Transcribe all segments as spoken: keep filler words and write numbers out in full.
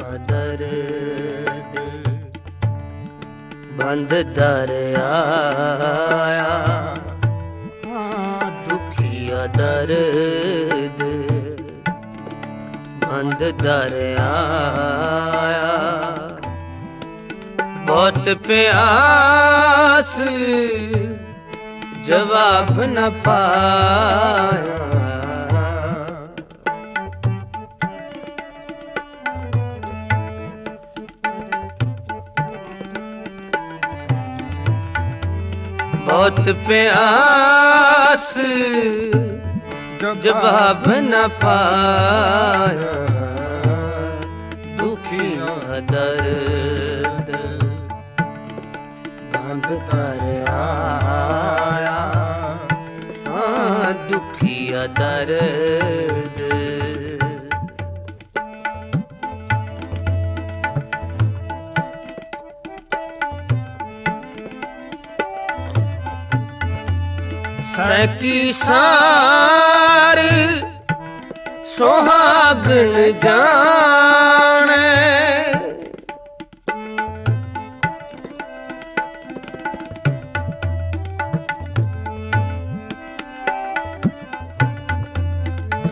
दर्द बंद दरियाया दुखिया दर्द बंद दरियाया बहुत प्यास जवाब न पाया बहुत प्यास जवाब न पाया दुखिया दर्द बंद दरियाया दुखिया दर्द सैकी सार सोहागन जाने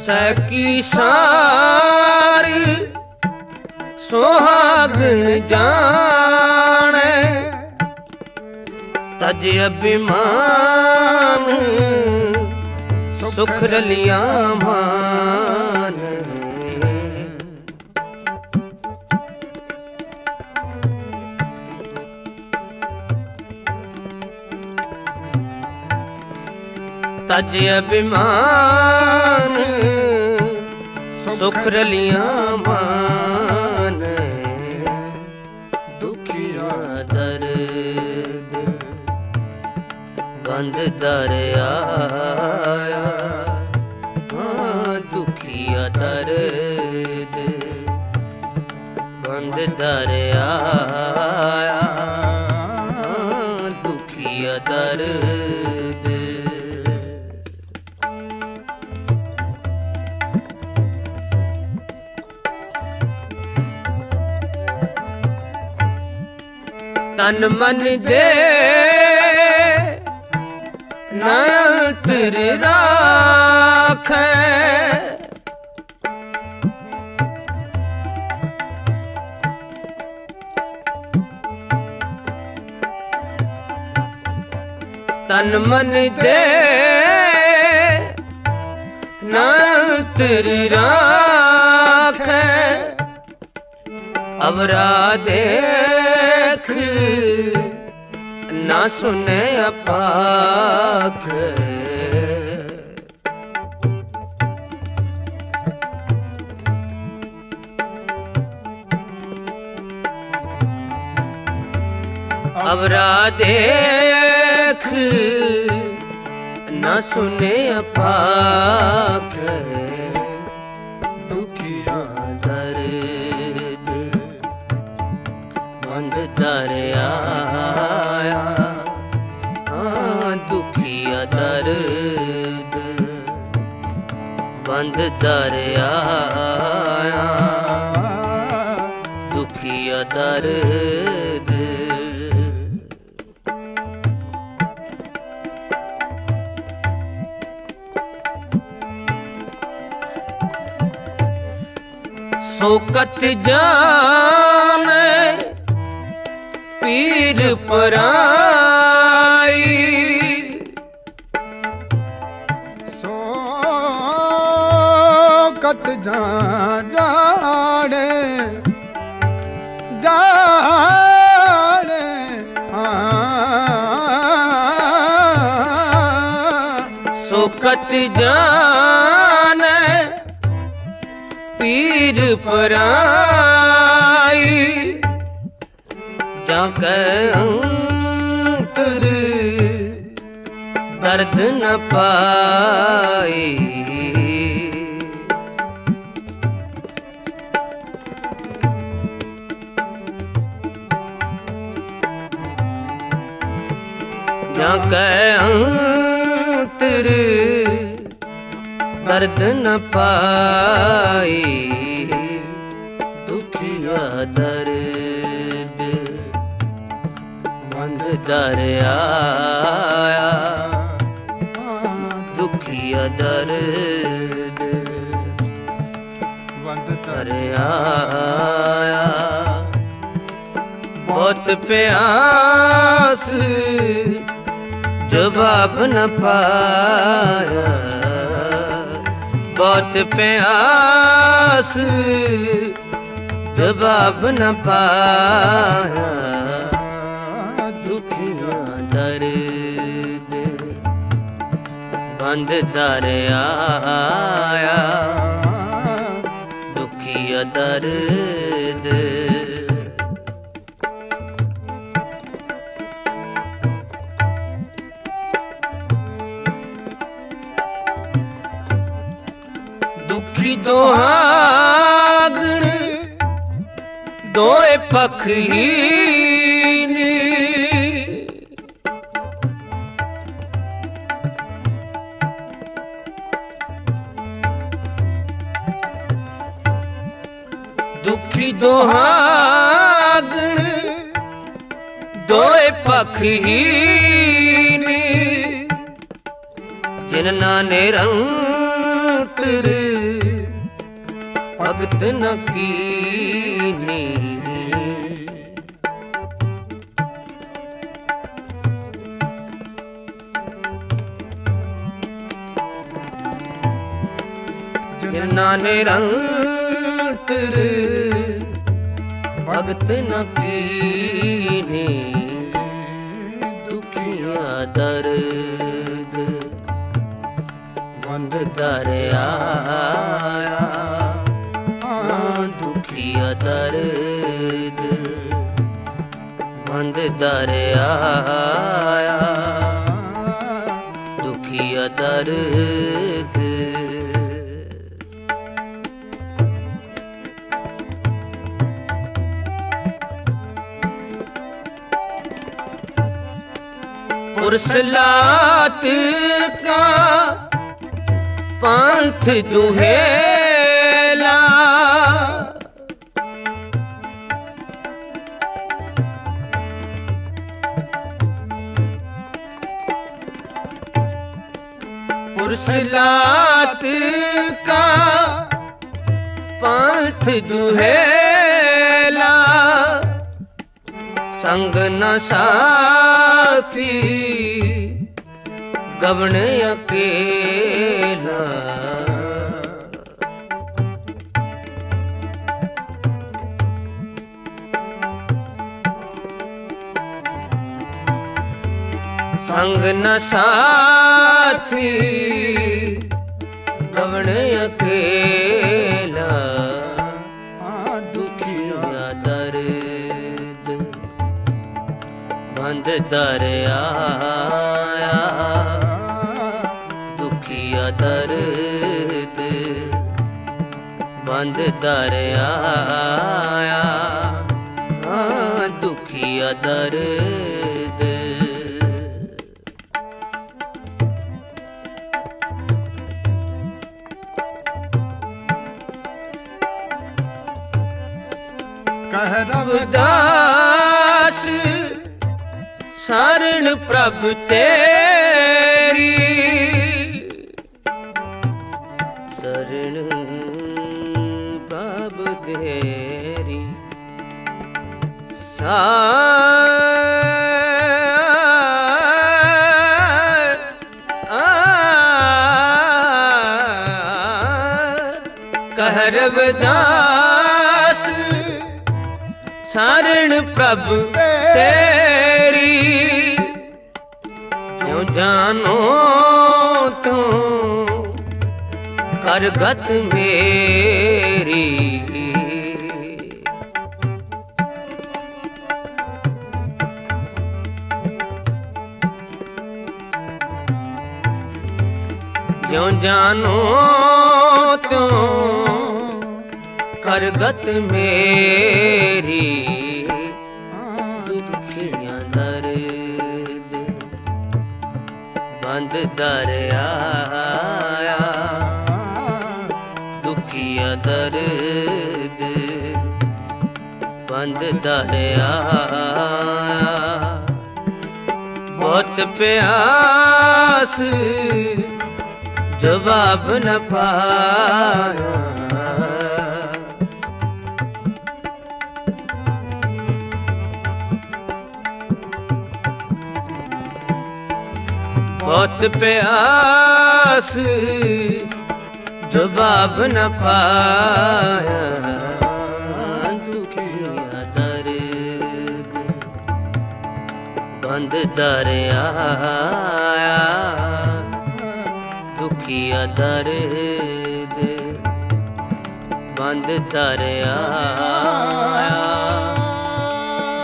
सैकी सार सोहागन जाने तज अभिमान सुख रलिया मान तज अभिमान सुख रलिया मान दुखिया दर्द बंद दरियाया दुखिया दर्द बंद दरियाया दुखिया दर्द तन मन दे नैन तेरे राखे तन मन दे नैन तेरे राखे अवरा देख ना सुने अपाख अवरा देख ना सुने अपाख दुखिया दर्द बंद दरियाया दुखिया दर्द बंद दरियाया दुखिया दर्द सोकत जाने पीर पराई सोकत जाने जाने सोकत जाने पीर पराई अंतर दर्द न पाई अंतर दर्द न पाई दुखिया दर्द बंध दरियाया दुखिया दर्द बंध दरियाया बहुत प्यास जवाब न पाया बहुत प्यास जवाब न पाया दुखिया दर्द बंध दरियाया दुखिया दर्द दुखी दोहागण दोए पखीनी दुखी दोहागण दोए पखीनी जिन्ना ने रंग भगत न कीनी जिन्ना ने रंग भगत न कीनी दुखिया दर्द बंध दरियाया दुखिया दर्द बंध दरियाया दुखिया दर्द फुरसलात का पंथ दुहेला फुरसलात का पंथ दुहेला संग न साथी गवन अकेला संग न साथी गवन अकेला दुखिया दर्द बंध दरियाया दुखिया दर्द बंध दरियाया दुखिया दर्द कह रविदास शरण प्रभु तेरी शरण प्रभु तेरी कह रविदास शरण प्रभु तेरी जो जानो तो करगत मेरी जो जानो तो करगत मेरी दुखिया दर्द बंध दरियाया दुखिया दर्द मंद दरिया बहुत प्यास जवाब न पाया। बहुत प्यास जवाब न पाया। बंद दरिया दुखिया दर्द बंद दरिया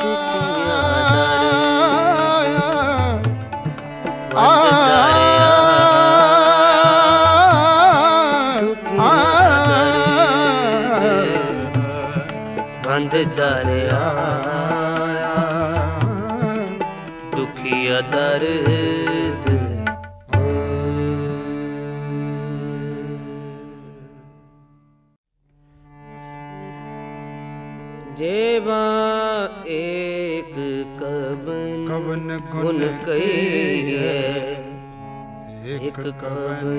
दुखिया दर्द बंद दरिया दुखिया दर्द बंद दरिया दुखिया दर्द। जेवा एक कवन कवन गुन कई है एक कवन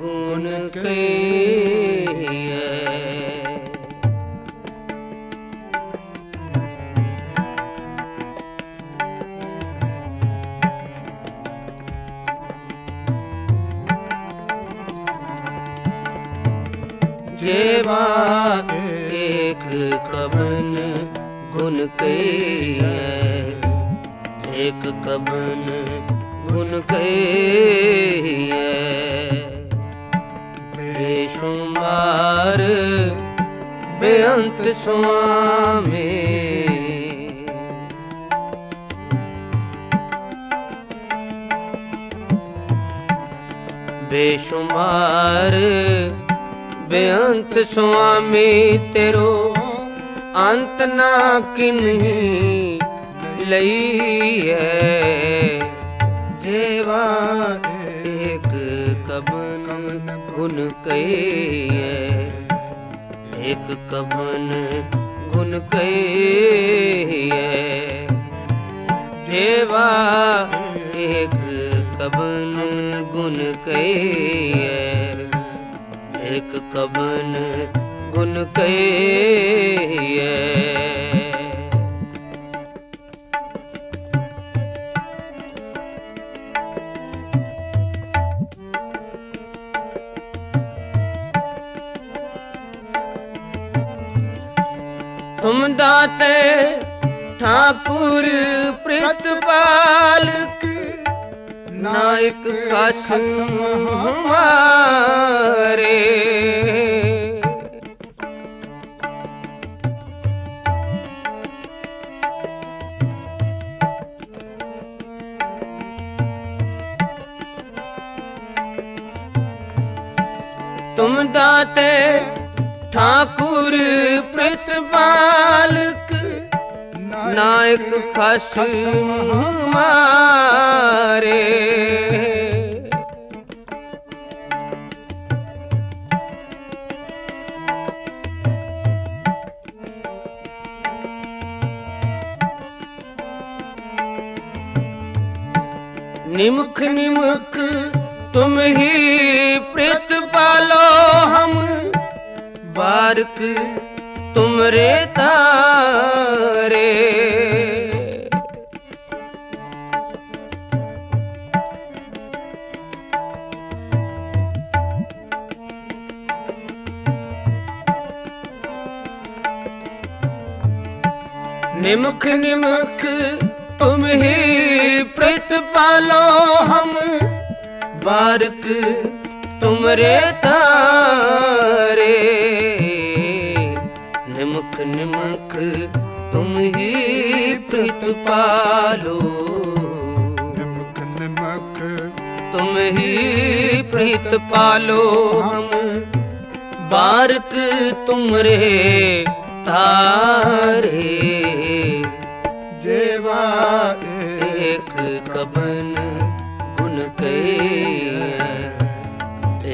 गुन कई है। जेवा एक कवन गुन कई है एक कवन गुन कई है। बेशुमार बेअंत स्वामी बेशुमार बेअंत स्वामी तेरो अंत ना किन्हीं लई है। जेवा एक कवन गुन कई है एक कवन गुन कई है। जेवा एक कवन गुन कई है एक कवन गुन कई है। तुम दाते ठाकुर प्रितपाल नायक कसम हमारे तुम दाते ठाकुर प्रितपालक नायक कसम हमारे। निमख निमख तुम ही प्रितपालो हम बारक तुमरे तारे। निमख निमख तुम ही प्रितपालो हम बारक तुमरे तारे। निमक निमक तुम ही प्रितपालो निमक निमक तुम ही प्रितपालो हम बारक तुमरे तारे। जेवा एक कवन गुन कई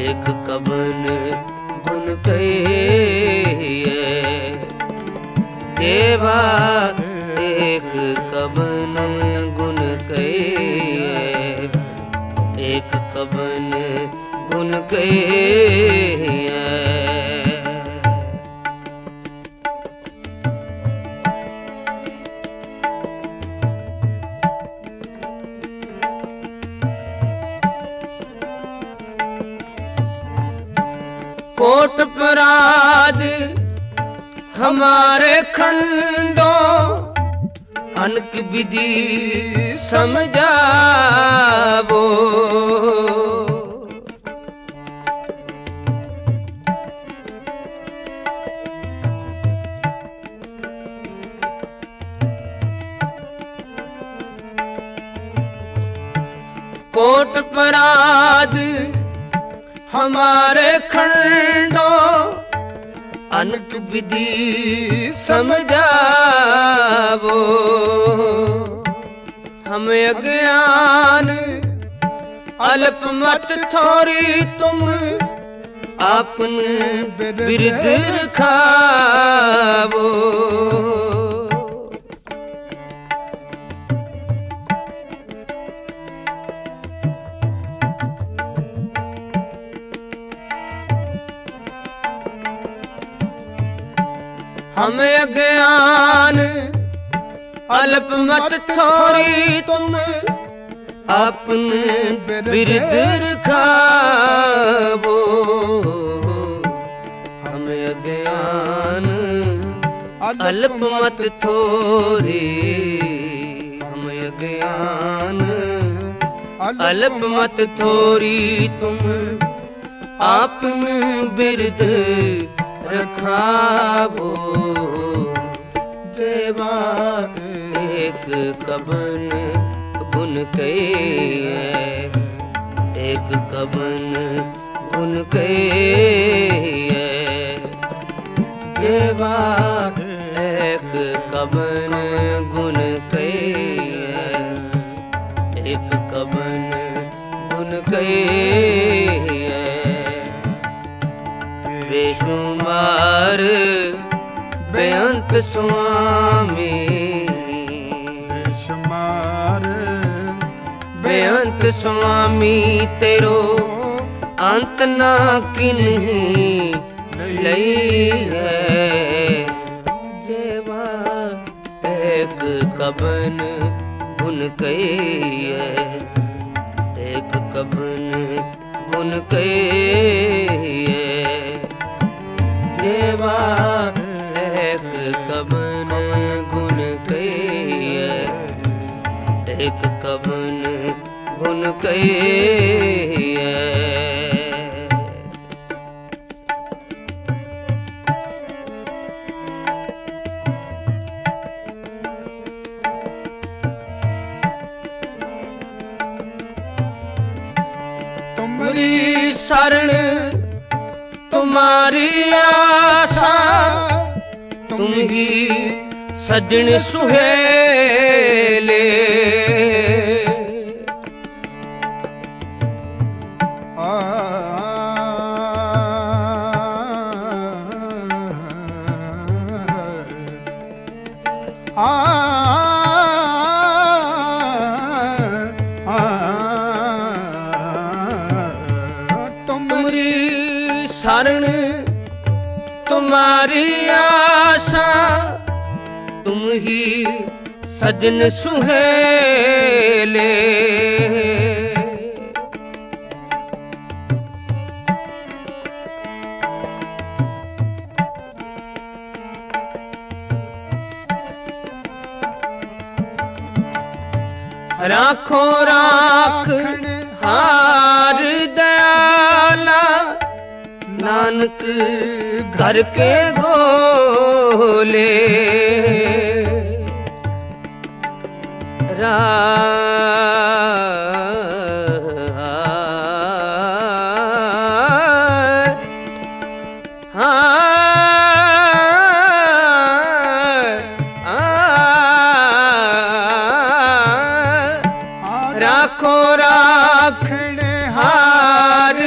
एक कवन गुन कई है। सेवा एक कबन गुण कहे, एक कबन गुण कहे। कोट पराद हमारे खंडों अनक विधि समझावो, कोट पराद हमारे खंडो अनक विधि समझावो, हमें अज्ञान अल्प मत थोरी तुम आपन बिरद रखावो। हमें अज्ञान अल्प मत थोरी तुम अपने बिरद रखावो, हमें अज्ञान अल्प मत थोरी, हमें अज्ञान अल्प मत थोरी तुम आपने बिरद रखावो। देवा एक कबन गुन कहे, एक कबन गुन कहे। देवा एक कबन गुन कहे, एक कबन गुन कहे। बेशुमार बेअंत स्वामी, बेशुमार बेअंत स्वामी तेरो अंत ना किन्ही लई है। देवा एक कबन गुन कहे, एक कबन गुन कहे। देवा एक कबन गुन कहे, एक कबन गुन कहे। तुम्हारी शरण तुम्हारी आशा तुम ही सजन सुहेले, शरण तुम्हारी आशा तुम ही सजन सुहेले। राखो राख हार दयाला नानक घर के गोले, राखो राखण हार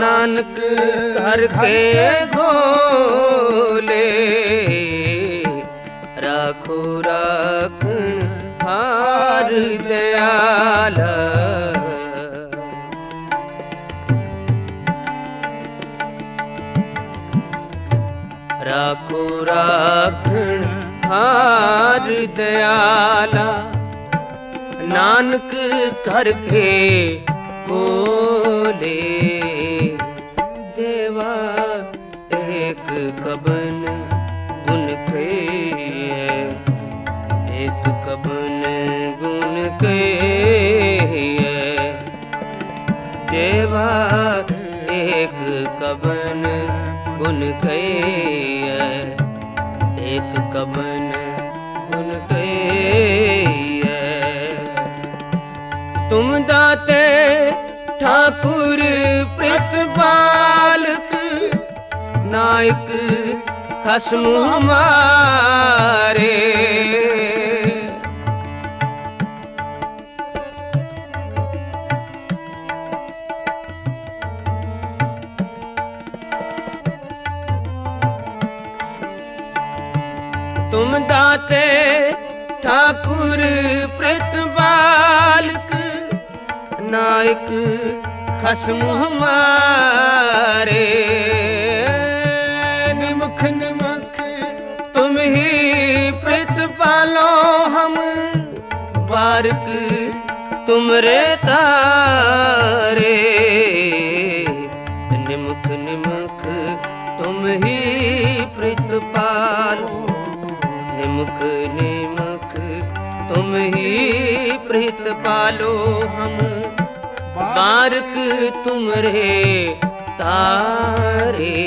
नानक घर के गो। बोले राखो राखन हार दयाला। राखो राखन हार दयाला नानक घर के बोले देवा एक कबन उनके एक कबन उनके देवा एक कबन उनके एक कबन उनके तुम दाते ठाकुर प्रतिपालक नायक खसम हमारे। तुम दाते ठाकुर प्रतिपालक नायक खसम हमारे। निमख निमख तुम ही प्रतिपालो हम बारक तुमरे तारे। निमख निमख तुम ही प्रतिपालो निमख निमख तुम ही प्रतिपालो हम बारक तुमरे तारे।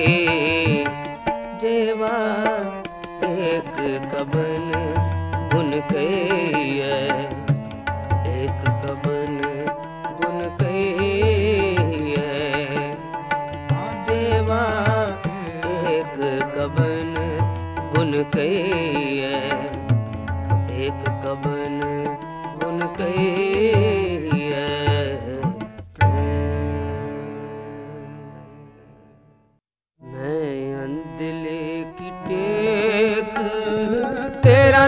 देवा एक कबन बुन के एक कबन बुन के देवा एक कबन बुन के एक कबन बुन के।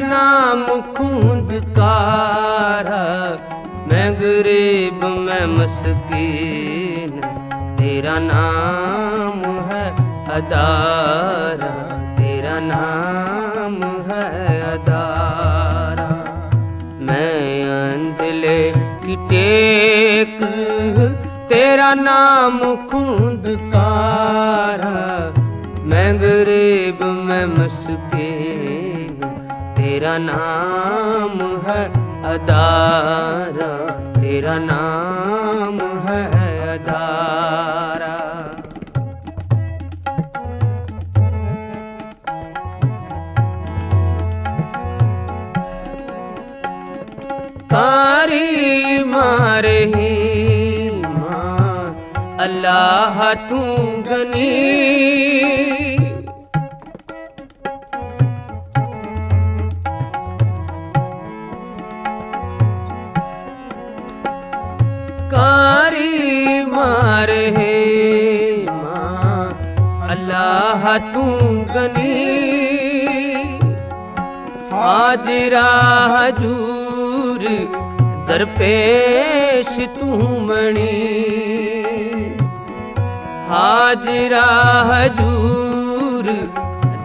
नाम खूंद कारा मैं गरीब मैं मस्कीन तेरा नाम है अदारा तेरा नाम है अदारा। मैं अंधले की टेक तेरा नाम खूंद कारा मैं गरीब मैं मस्कीन तेरा नाम है अदारा तेरा नाम है अदारा। कारी मारे ही माँ अल्लाह तू गनी कारी मार है माँ अल्लाह तू गनी। हाजरा हजूर दरपेश तू मणि हाजरा हजूर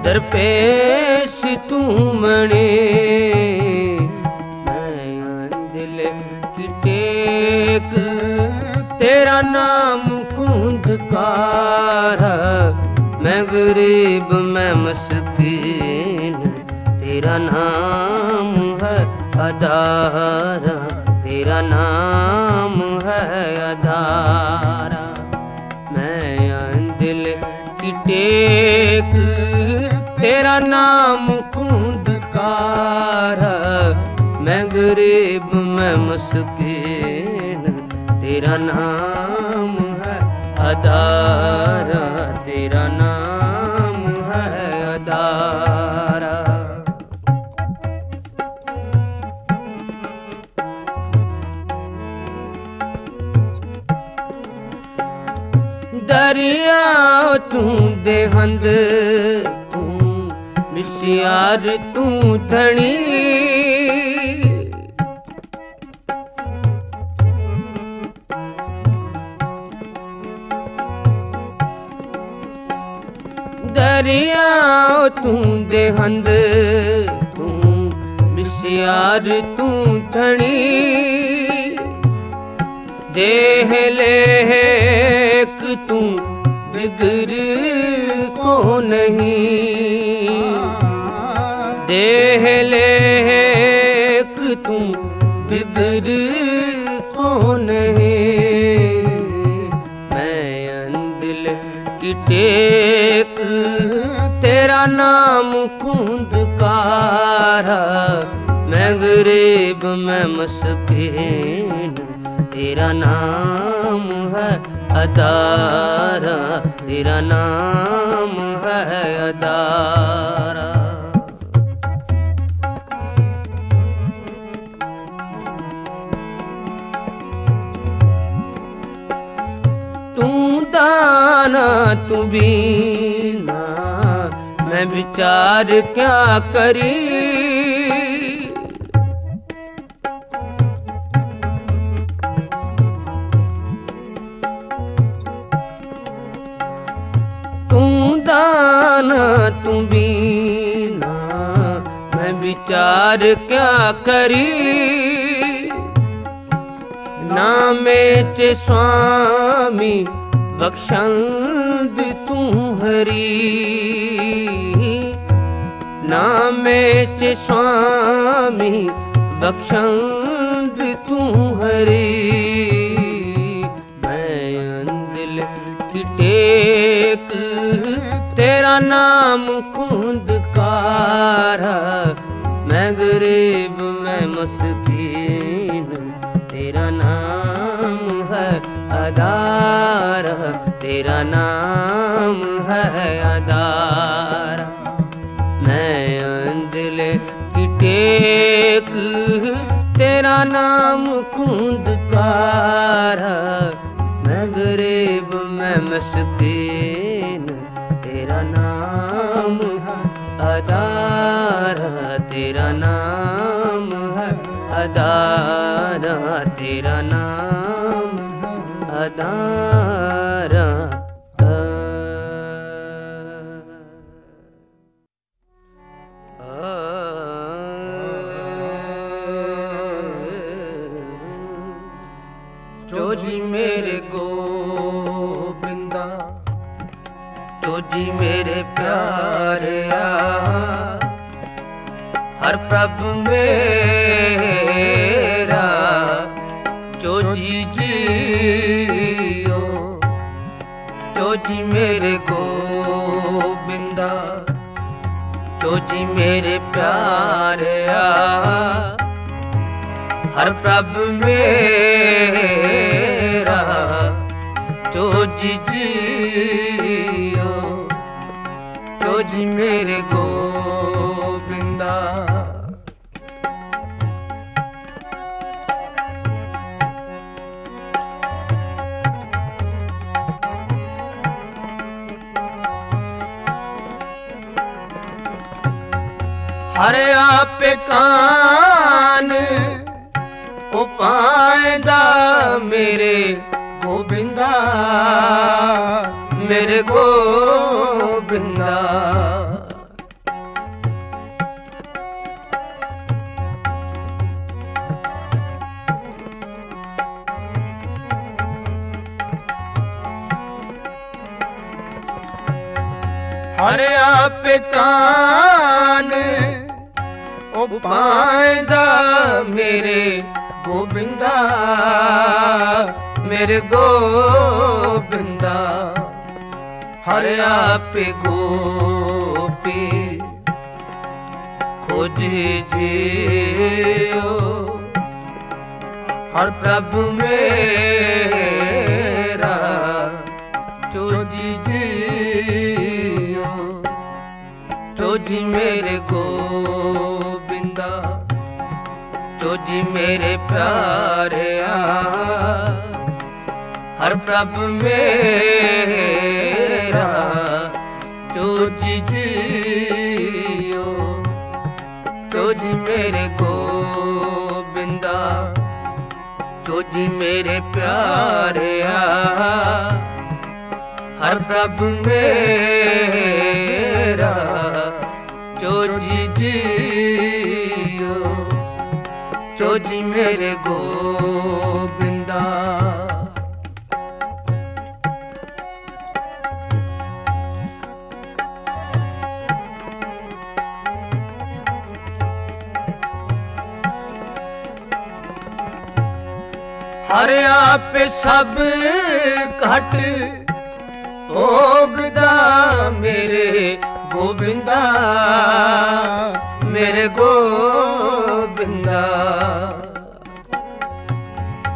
दरपेश तू मणि। मैं अंधले की टेक तेरा नाम खूंद कारा मैं गरीब मैं मस्कीन तेरा नाम है अदारा तेरा नाम है अदारा। मैं अंधले की टेक तेरा नाम खूंद कारा मैं गरीब मैं मस्कीन तेरा नाम है अदारा तेरा नाम है अदारा। दरिया तू देहंद तू यार तू धनी दरिया तू देहंद तू यार तू धनी देह लेक तू बिगर को नहीं देह लेक तू बिगर को नहीं। मैं अंधले की टेक तेरा नाम खूंद कारा मैं गरीब मैं मस्कीन तेरा नाम है अदारा तेरा नाम है अदारा। तू दाना तू बीना मैं विचार क्या करी तू बीना मैं विचार क्या करी नामे चे स्वामी बख्शंद तू हरी नामे चे स्वामी बख्शंद तू हरी। मैं अंधले की टेक तेरा नाम खूंद कारा मैं गरीब मैं मस्कीन तेरा नाम है अदारा तेरा नाम है अदारा। मैं अंधले की टेक तेरा नाम खूंद कारा मैं गरीब मैं मस्कीन तेरा नाम है अदारा तेरा नाम है अदारा तेरा नाम है अदारा। जो जी मेरे गोविंदा जो जी मेरे प्यारिया हर प्रभु मेरा जो जी जियो जो जी मेरे गोविंदा जो जी मेरे प्यारिया हर प्रभु मेरा जो जी जियो जो जी मेरे गोविंदा। हरे आप कान उपायदा मेरे गोविंदा मेरे गोविंदा। हरे आप कान उपायदा मेरे गोविंदा मेरे गोविंदा। हर आप गोपी खोज जियो हर प्रभु मेरा जो जी जियो जो जी मेरे गोविंदा जो जी मेरे प्यारिया हर प्रभु मेरा जो जी जियो। जी मेरे गोबिंदा, जो जी मेरे प्यारे हर प्रभ मेरा, जो जी जियो, जो जी मेरे गोबिंदा। हरे आप सब घट भोगदा मेरे गोबिंदा, मेरे गोबिंदा। हरे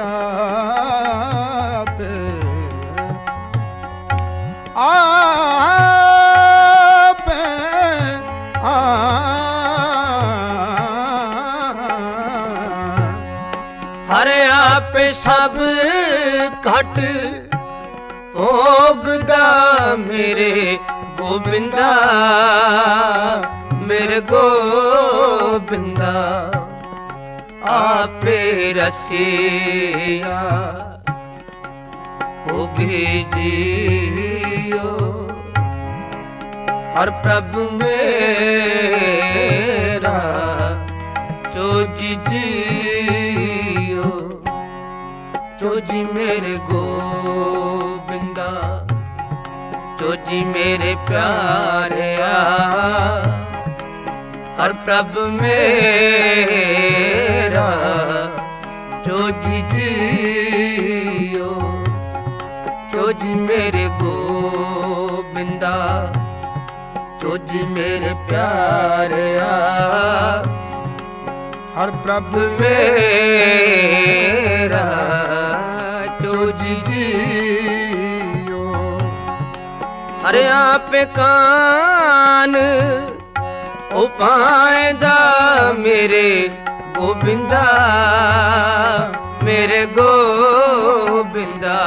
आप आप आ हरे आप सब घट भोगदा मेरे गोबिंदा, मेरे गोबिंदा। आप रसिया होगे जियो, हर प्रभु मेरा, जो जी जी जो जी मेरे गोबिंदा, जो जी मेरे प्यारे हर प्रभ मेरा, जो जी जियो, जो जी मेरे गोबिंदा, जो जी मेरे प्यारे हर प्रभ मेरा, जो जी जियो। हरे आप कान उपायदा मेरे गोबिंदा, मेरे गोबिंदा।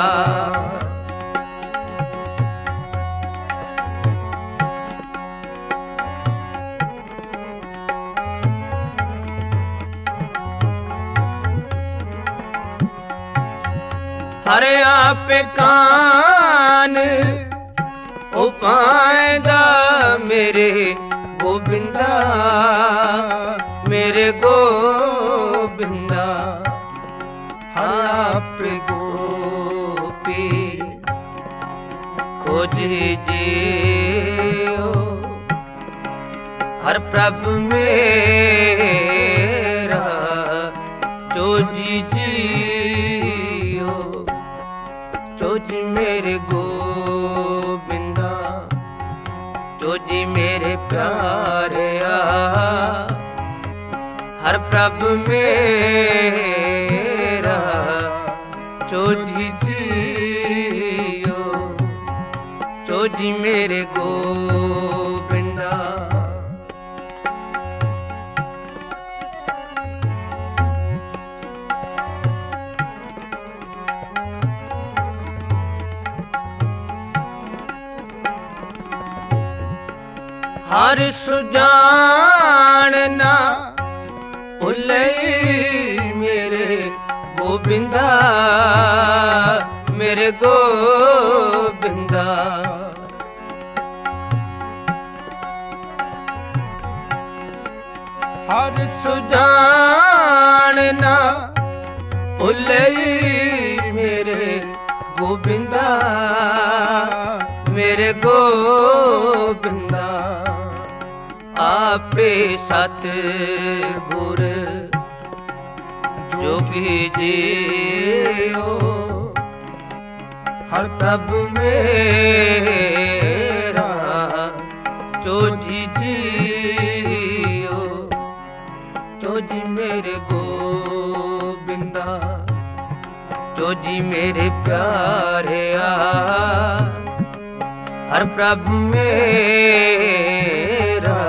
हरे आप कान उपायदा मेरे गोबिंदा, मेरे गोबिंदा। हर आप गोपी खोज जियो, हर प्रभु मेरा, जो जी जियो, जो जी मेरे गोबिंदा, जो जी मेरे प्यारे हर प्रभु मेरा, जो जी जियो, जो जी मेरे गोबिंदा। हर सुजान ना भुलई मेरे गोबिंदा, मेरे गोबिंदा। हर सुजान ना भुलई मेरे गोबिंदा, मेरे गोबिंदा। आपे सत गुर जोगी जियो, हर प्रभ मेरा, जो जी जियो, जो जी मेरे गोबिंदा, जो जी मेरे प्यारे हर प्रभु मेरा,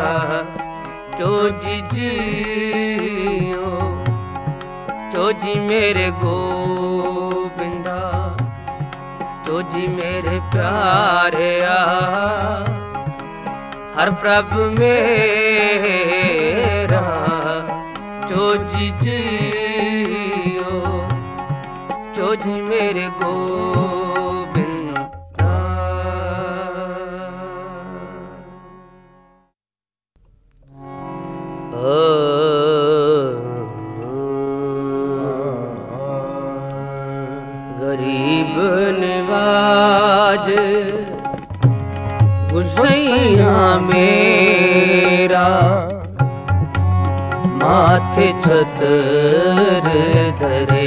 जो जी जियो, जो जी मेरे गोबिंदा, जो जी मेरे प्यारे। हर प्रभु मेरा जो जी जियो जो जी मेरे गोविंद गरीब निवाज गुसैया मेरा माथे छतर धरे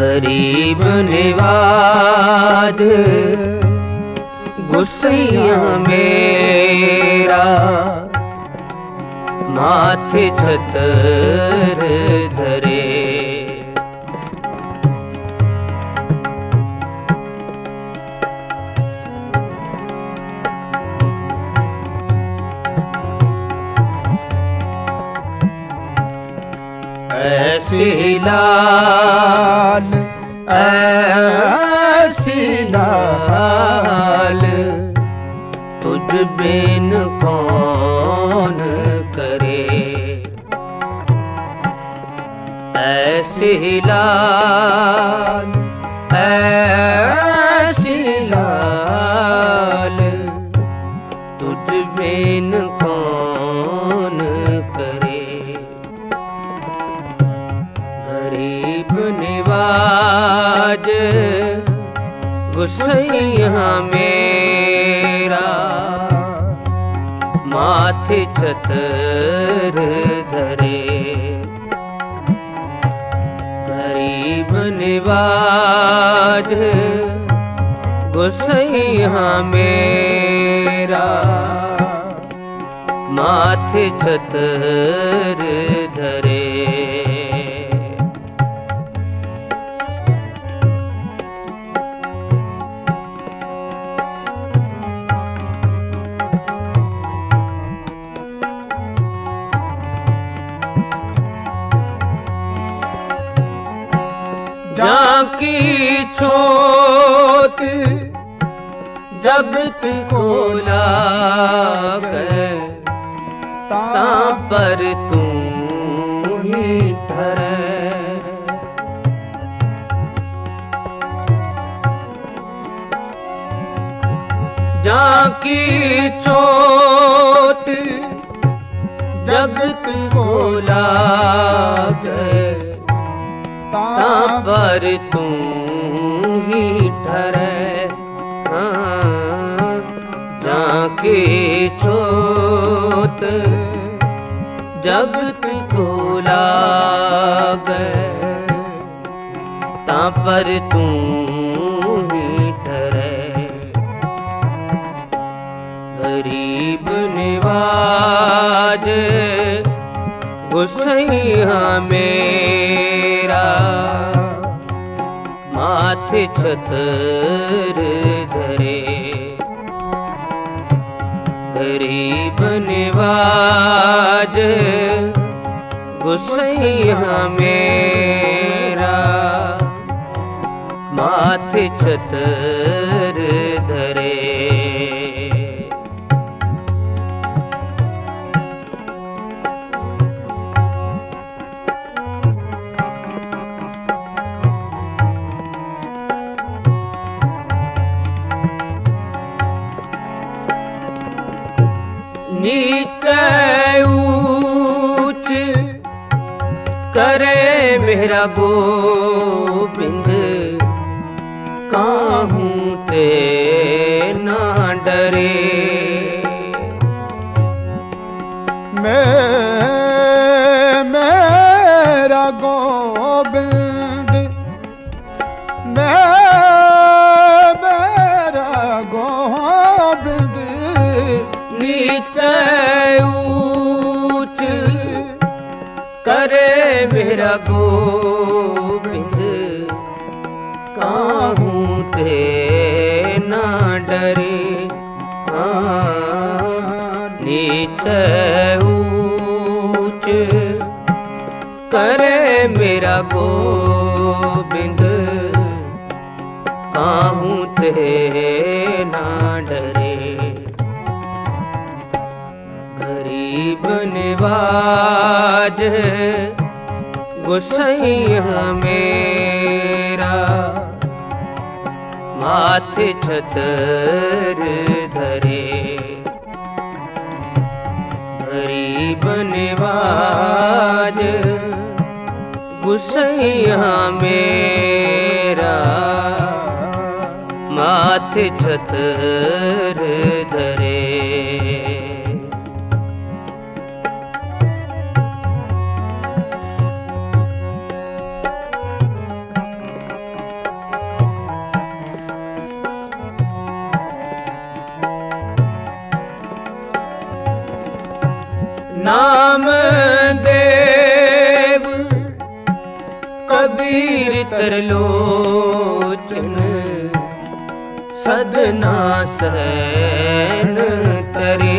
गरीब निवाज गुसैया मेरा माथे छतर धरे ऐसी लाल ऐसी लाल तुझ बिन कौन करे ऐसी लाल ऐसी लाल तुझ बिन कौन करे गरीब निवाज गुसैया मेरा माथे छतर धरे गरीब निवाज गुसैया मेरा माथे छतर धरे जाकी छोत जगत को लागे तां पर तू ही ठहरे जाकी छोत जगत को लागे तां पर तू ही ठहरे हाँ जाके छोत जगत को लागे तां पर तू ही ठहरे गरीब निवाज गुसैया मेरा माथे छतर धरे गरीब निवाज गुसैया मेरा माथे छतर धरे नीच ऊंच करे मेरा गोविंद काहू ते ना डरे मैं मेरा गोविंद मैं मेरा गोविंद नीच ऊंच करे मेरा गोविंद काहू ते ना डरे नीच ऊंच करे मेरा गोविंद काहू ते ना डरे बाज गुस्सैया मेरा, माथे छतर धरे हरी बनवाज गुस्सैया मेरा, माथे छतर धरे। नाम देव कबीर तरलोचन, सदना सहन करे।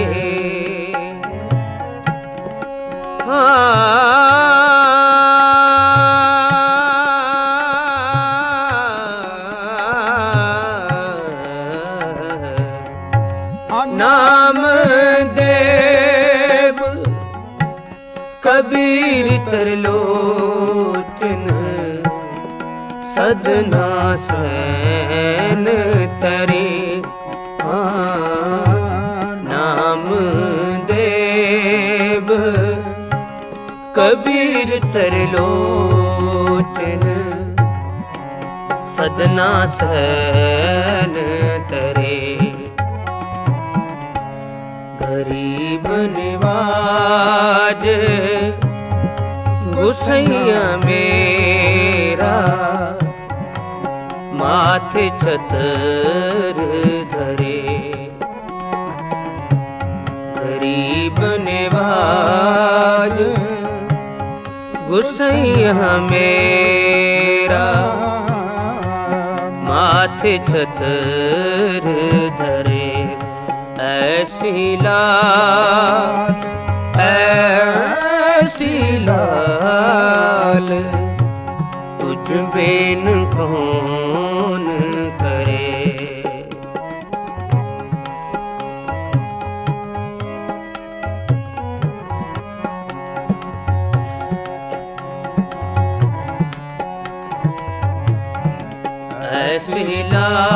नाम देव कबीर तरलोचन, सदना सहन तरे। नाम देव कबीर तरलोचन, सदना सहन तरे। गरीब निवाज गुसैया मेरा, माथे छतर धरे गरीब निवाज गुसैया मेरा, माथे छतर धरे। ऐसी लाल ऐसी लाल तुझ बेन कौन करे। ऐसी लाल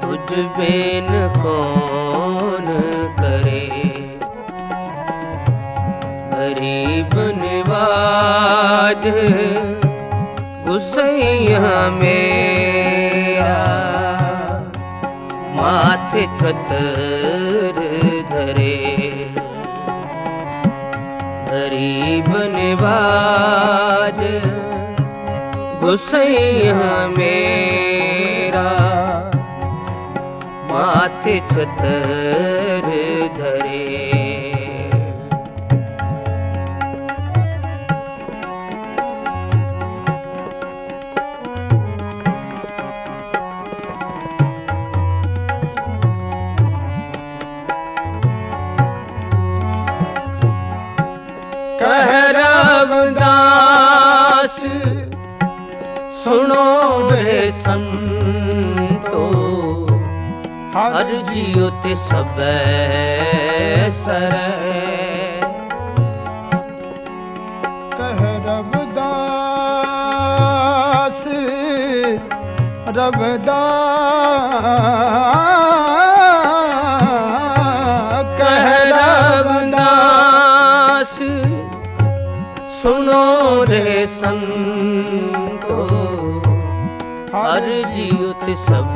तुझ बेन कौन करे। गरीब निवाज गुस्सैया मेरा, माथे छतर धरे। गरीब निवाज गुस्सैया मेरा, माथे छतर धरे। कह रविदास सुनो रे संतो, हर जियो ते सब सर। कह रविदास रविदास कह रविदास सुनो रे संतो, हर जियो ते सब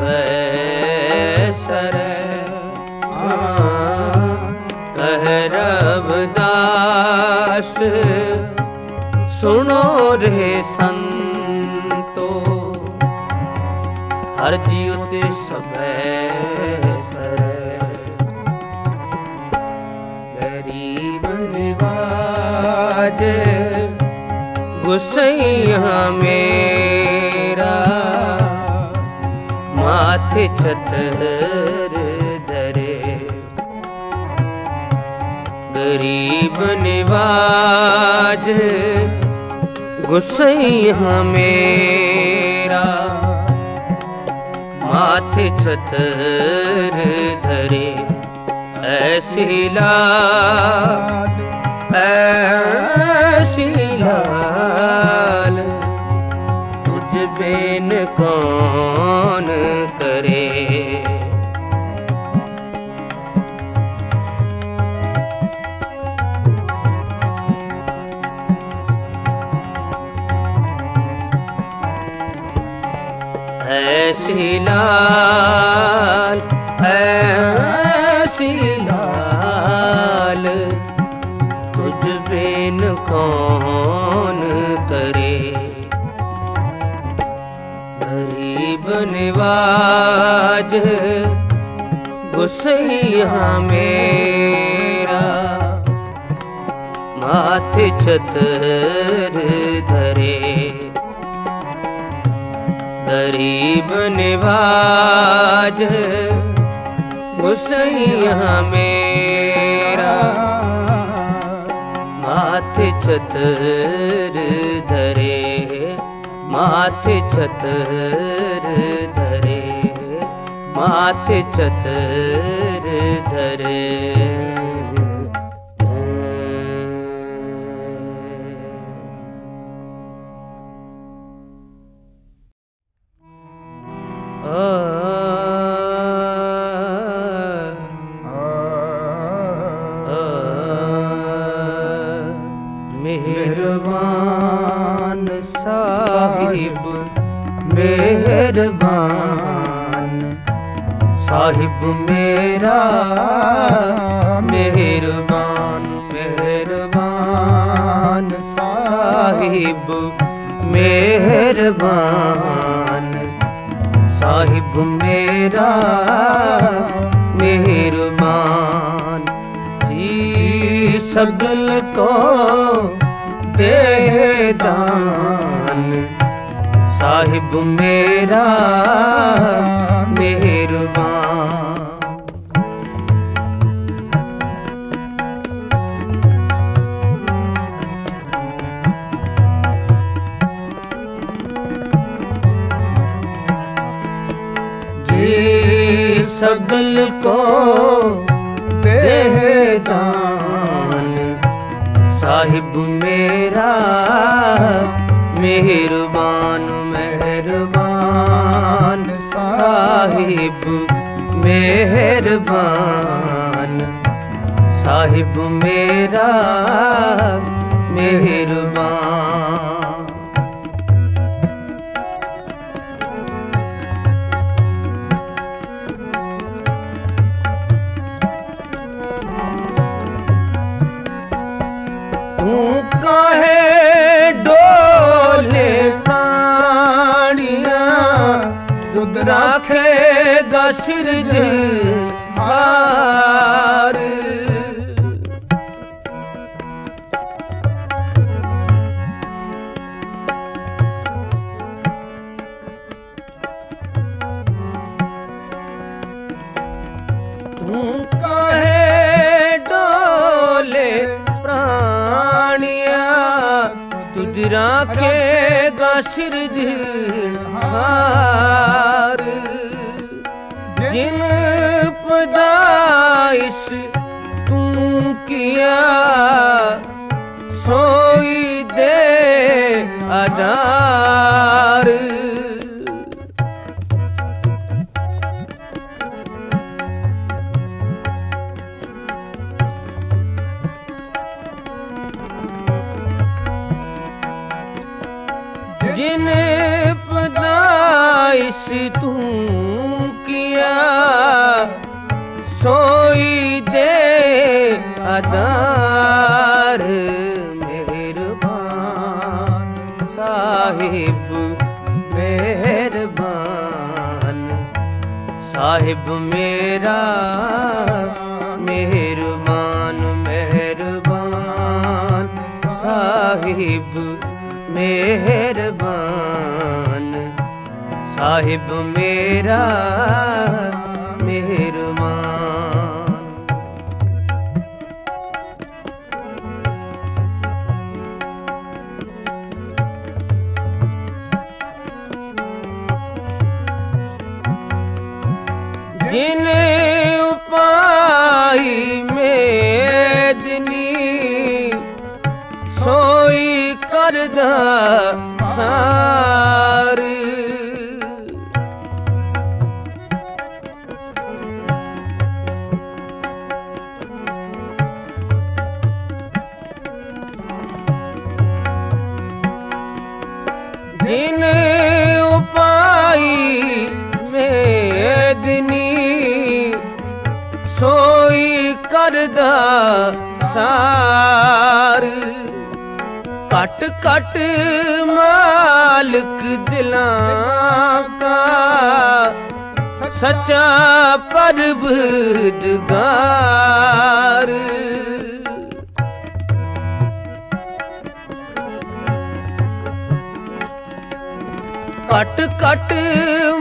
सर। कह रविदास सुनो रे संतो, हर जियो ते सब सर। गरीब निवाज गुस्सैया मेरा, माथे छतर धरे। गरीब निवाज गुस्सैया मेरा, हाथ छतर धरे ऐसी लाल ऐसी लाल तुझ बेन कौन करे। ऐसी लाल ऐसी लाल तुझ बिन कौन करे। गरीब निवाज गुस्सैया मेरा माथे छतर धरे गरीब निवाज गुस्सैया मेरा माथे छतर धरे माथे छतर धरे माथे छतर धरे। मेहरबान साहिब मेहरबान साहिब मेरा मेहरबान मेहरबान साहिब मेहरबान साहिब मेरा मेहरबान। जी सगल को दे दान साहिब मेरा मेहरबान। जी सगल को दे दान साहिब मेरा मेहरबान मेहरबान साहिब मेहरबान साहिब मेरा मेहरबान। राखेगा सिरजहार तू कहे डोले प्राणिया तुझ राखेगा सिरजहार। जिन पदाइश तू किया सोई दे आधार। जिन पदाइश तू सोई दे अदार मेहरबान साहिब मेहरबान साहिब मेरा मेहरबान मेहरबान साहिब मेहरबान साहिब मेरा मेहरबान। जिन उपाई में दिनी सोई करदा सार। जिन उपाई में दिनी सोई करदा सार। कट कट मालिक दिलां का सच्चा परवरदिगार। कट कट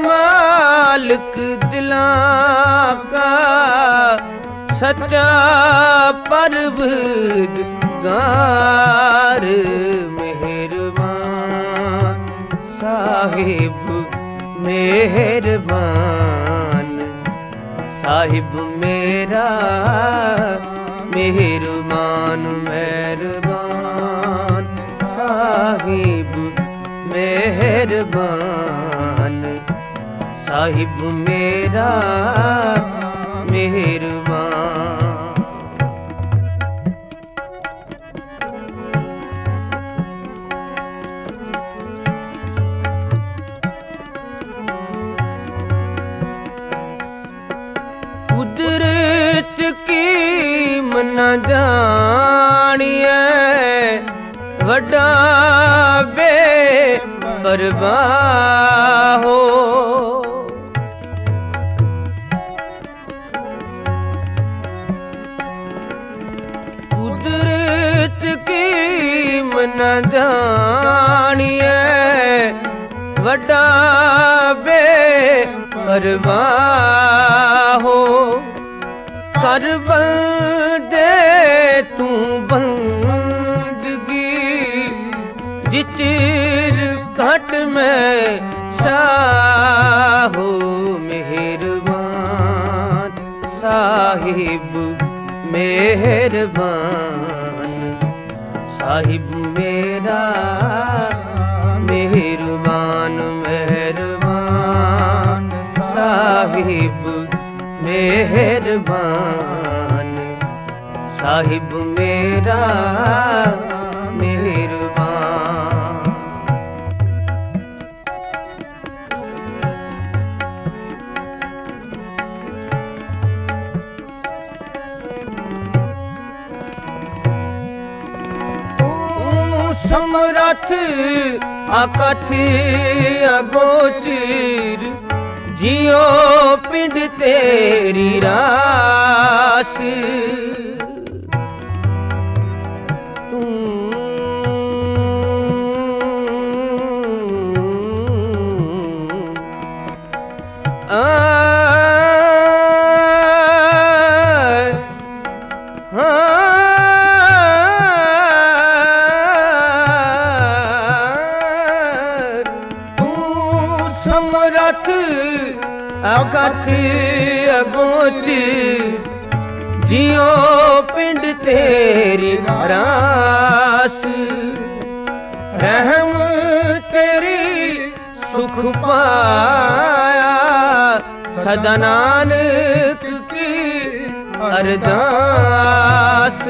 मालिक दिलां का सच्चा परवरदिगार। मेहरबान साहिब मेहरबान साहिब मेरा मेहरबान। मेहरबान साहिब मेहरबान साहिब मेरा मेहरबान। कुदरत की मना जानिए वड्डा बे परवाह हो। कुदरत की मना जानिए वड्डा बे परवाह हो। कर बंदे तू बंदगी जिचिर घट में साहो। मेहरबान साहिब मेहरबान साहिब मेरा मेहरबान। मेहरबान साहिब मेहरबान साहिब मेरा मेहरबान। समरथ अकथ अगोचर जियो पिंड तेरी रास। तू आ समरथ अकथ अगोचर जियो पिंड तेरी रास। रहम तेरी सुख पाया सदा नानक की अरदास।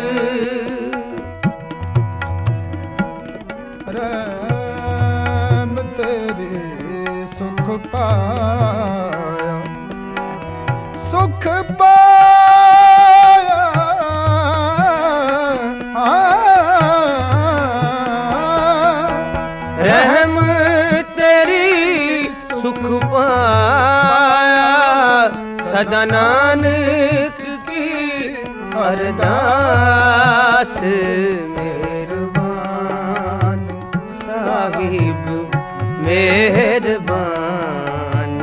रहम तेरी सुख पाया सुख पाया रहम तेरी सुख पाया सदा नानक की अरदास। मेहरबान साहिब मेहरबान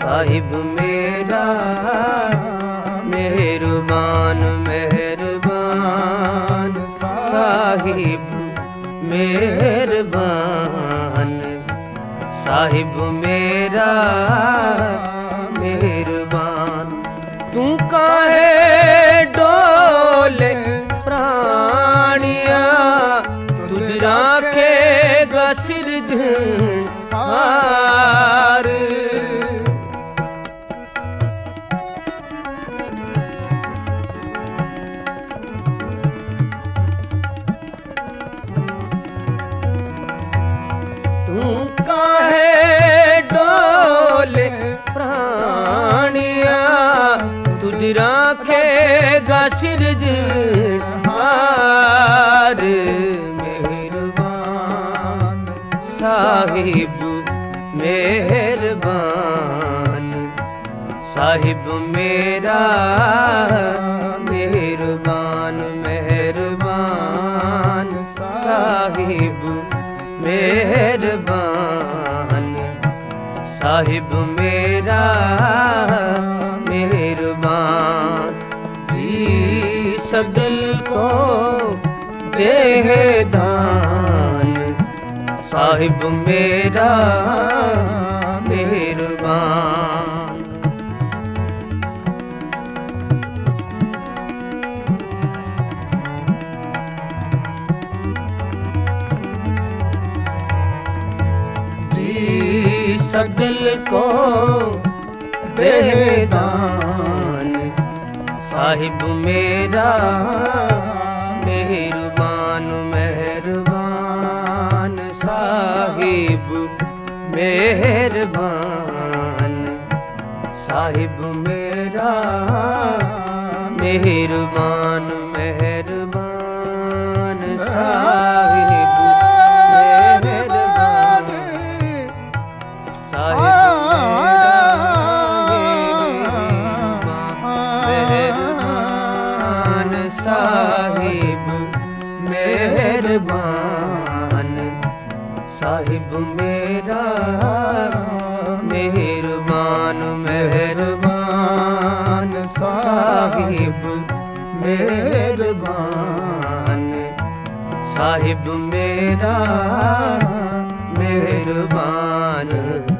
साहिब मेरा मेहरबान। मेहरबान साहिब मेहरबान साहिब मेरा मेहरबान। प्राणिया तुझ राखेगा सिरध हार। तू काहे डोले प्राणिया तुझ राखेगा सिरध हार। मेहरबान साहिब मेहरबान साहिब मेरा मेहरबान। मेहरबान साहिब मेहरबान साहिब मेरा मेहरबान। जी सगल को देह दान साहिब मेरा मेहरबान। जी सगल को देह दान साहिब मेरा मेहरबान। मेहरबान साहिब मेहरबान साहिब मेरा मेहरबान। मेहरबान साहिब मेहरबान साहिब। मेहरबान साहिब मेरा मेहरबान। मेहरबान साहिब मेहरबान साहिब मेरा मेहरबान।